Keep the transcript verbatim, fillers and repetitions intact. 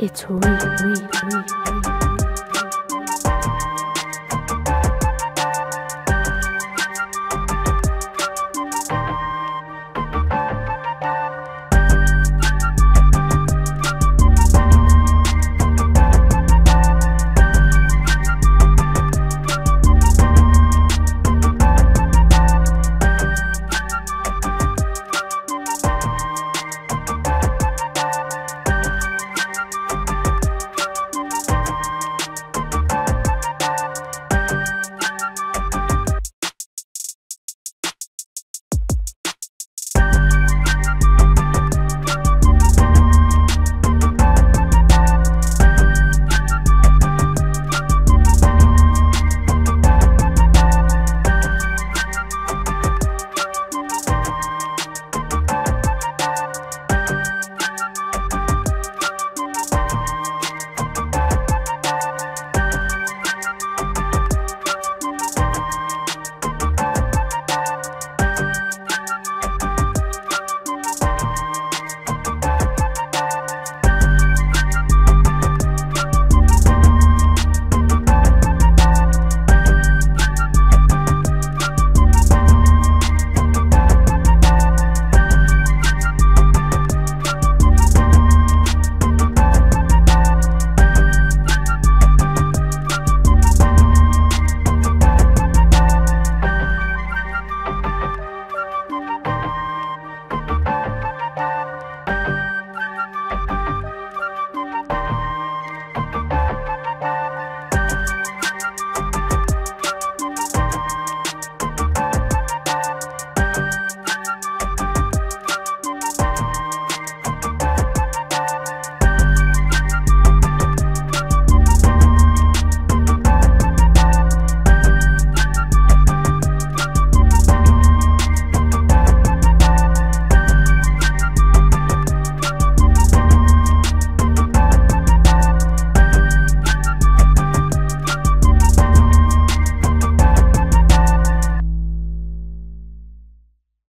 It's real.